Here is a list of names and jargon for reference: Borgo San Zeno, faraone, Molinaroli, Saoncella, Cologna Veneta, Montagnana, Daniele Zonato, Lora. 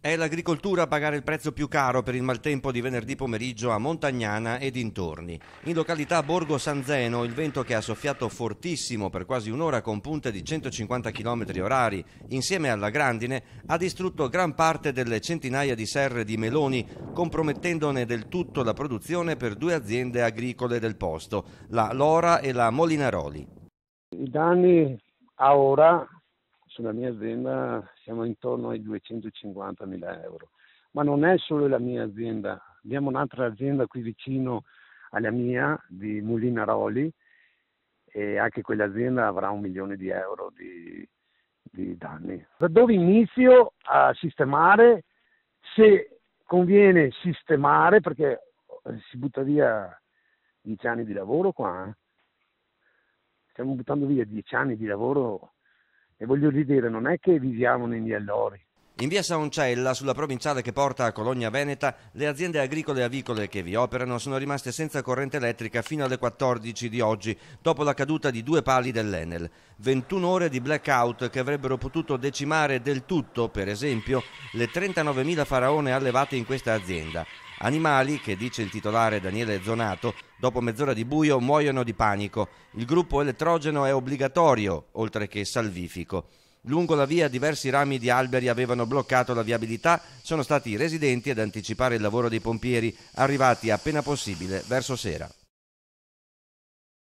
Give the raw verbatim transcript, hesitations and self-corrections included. È l'agricoltura a pagare il prezzo più caro per il maltempo di venerdì pomeriggio a Montagnana e dintorni. In località Borgo San Zeno il vento che ha soffiato fortissimo per quasi un'ora con punte di centocinquanta chilometri orari insieme alla grandine ha distrutto gran parte delle centinaia di serre di meloni, compromettendone del tutto la produzione per due aziende agricole del posto, la Lora e la Molinaroli. I danni a ora sulla mia azienda siamo intorno ai duecentocinquantamila euro, ma non è solo la mia azienda, abbiamo un'altra azienda qui vicino alla mia di Molinaroli e anche quell'azienda avrà un milione di euro di, di danni. Da dove inizio a sistemare? Se conviene sistemare, perché si butta via dieci anni di lavoro qua, eh? Stiamo buttando via dieci anni di lavoro. E voglio dire, non è che viviamo negli allori. In via Saoncella, sulla provinciale che porta a Cologna Veneta, le aziende agricole e avicole che vi operano sono rimaste senza corrente elettrica fino alle quattordici di oggi, dopo la caduta di due pali dell'Enel. ventuno ore di blackout che avrebbero potuto decimare del tutto, per esempio, le trentanovemila faraone allevate in questa azienda. Animali che, dice il titolare Daniele Zonato, dopo mezz'ora di buio muoiono di panico. Il gruppo elettrogeno è obbligatorio, oltre che salvifico. Lungo la via diversi rami di alberi avevano bloccato la viabilità, sono stati i residenti ad anticipare il lavoro dei pompieri, arrivati appena possibile verso sera.